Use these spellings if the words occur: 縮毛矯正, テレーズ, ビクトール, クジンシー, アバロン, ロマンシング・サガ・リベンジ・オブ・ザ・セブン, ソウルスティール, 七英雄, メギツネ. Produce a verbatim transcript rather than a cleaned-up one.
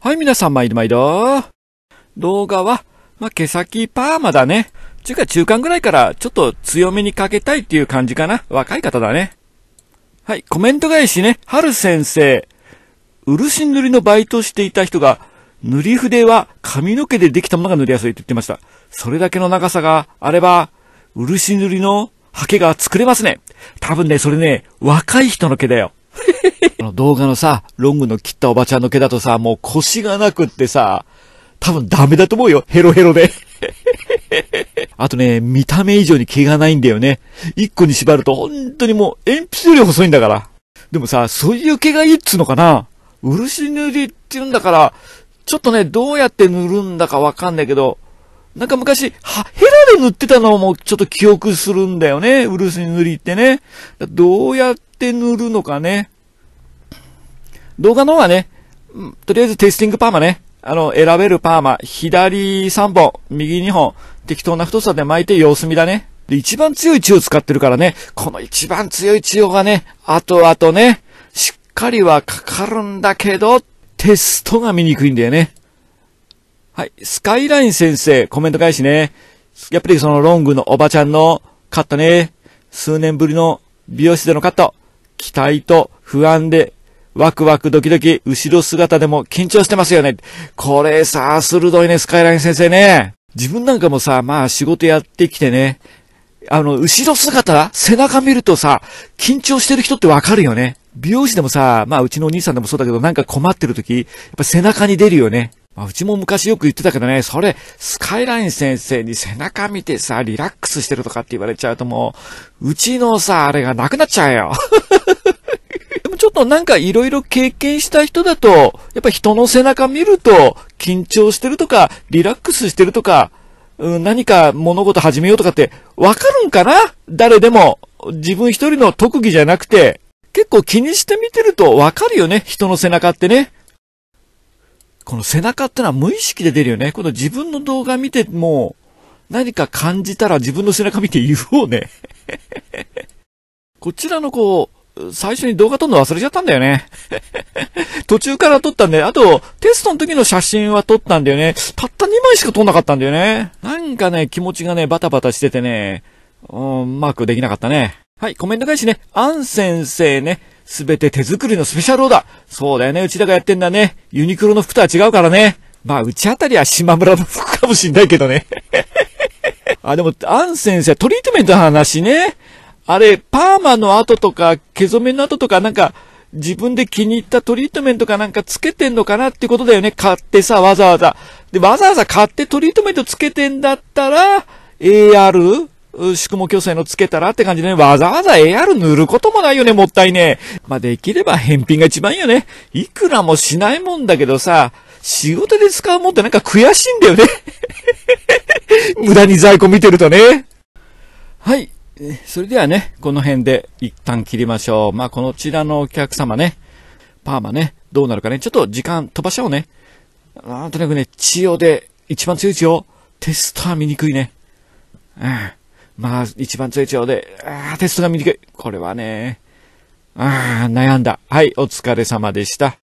はい、皆さん毎度毎度。動画は、まあ、毛先パーマだね。ちゅうか中間ぐらいからちょっと強めにかけたいっていう感じかな。若い方だね。はい、コメント返しね。はる先生。漆塗りのバイトしていた人が、塗り筆は髪の毛でできたものが塗りやすいと言ってました。それだけの長さがあれば、漆塗りの刷毛が作れますね。多分ね、それね、若い人の毛だよ。あの動画のさ、ロングの切ったおばちゃんの毛だとさ、もう腰がなくってさ、多分ダメだと思うよ。ヘロヘロで。あとね、見た目以上に毛がないんだよね。一個に縛ると本当にもう鉛筆より細いんだから。でもさ、そういう毛がいいっつうのかな。漆塗りって言うんだから、ちょっとね、どうやって塗るんだかわかんないけど、なんか昔、は、ヘラで塗ってたのもちょっと記憶するんだよね。漆塗りってね。どうやって塗るのかね。動画の方はね、とりあえずテイスティングパーマね。あの、選べるパーマ、左さんぼん、右にほん、適当な太さで巻いて様子見だね。で、一番強い血を使ってるからね、この一番強い血がね、後々ね、しっかりはかかるんだけど、テストが見にくいんだよね。はい、スカイライン先生、コメント返しね。やっぱりそのロングのおばちゃんのカットね、数年ぶりの美容室でのカット、期待と不安で、ワクワクドキドキ、後ろ姿でも緊張してますよね。これさ、鋭いね、スカイライン先生ね。自分なんかもさ、まあ仕事やってきてね、あの、後ろ姿、背中見るとさ、緊張してる人ってわかるよね。美容師でもさ、まあうちのお兄さんでもそうだけど、なんか困ってる時、やっぱ背中に出るよね。まあうちも昔よく言ってたけどね、それ、スカイライン先生に背中見てさ、リラックスしてるとかって言われちゃうともう、うちのさ、あれがなくなっちゃうよ。ちょっとなんかいろいろ経験した人だと、やっぱ人の背中見ると、緊張してるとか、リラックスしてるとか、うん、何か物事始めようとかって、わかるんかな？誰でも、自分一人の特技じゃなくて、結構気にして見てるとわかるよね、人の背中ってね。この背中ってのは無意識で出るよね。この自分の動画見ても、何か感じたら自分の背中見て言おうね。こちらのこう、最初に動画撮るの忘れちゃったんだよね。途中から撮ったんで、あと、テストの時の写真は撮ったんだよね。たったにまいしか撮んなかったんだよね。なんかね、気持ちがね、バタバタしててね、うん、マークできなかったね。はい、コメント返しね。アン先生ね、すべて手作りのスペシャルオーダー。そうだよね、うちらがやってんだね。ユニクロの服とは違うからね。まあ、うちあたりは島村の服かもしんないけどね。あ、でも、アン先生、トリートメントの話ね。あれ、パーマの後とか、毛染めの後とか、なんか、自分で気に入ったトリートメントかなんかつけてんのかなってことだよね。買ってさ、わざわざ。で、わざわざ買ってトリートメントつけてんだったら、エーアール？ 宿毛矯正のつけたらって感じでね。わざわざ エーアール 塗ることもないよね、もったいねえ。まあ、できれば返品が一番いいよね。いくらもしないもんだけどさ、仕事で使うもんってなんか悔しいんだよね。無駄に在庫見てるとね。はい。それではね、この辺で一旦切りましょう。まあ、こちらのお客様ね、パーマね、どうなるかね、ちょっと時間飛ばしちゃおうね。なんとなくね、血用で、一番強い血用、テストは見にくいね。うん。まあ、一番強い血用で、あーテストが見にくい。これはね、あー悩んだ。はい、お疲れ様でした。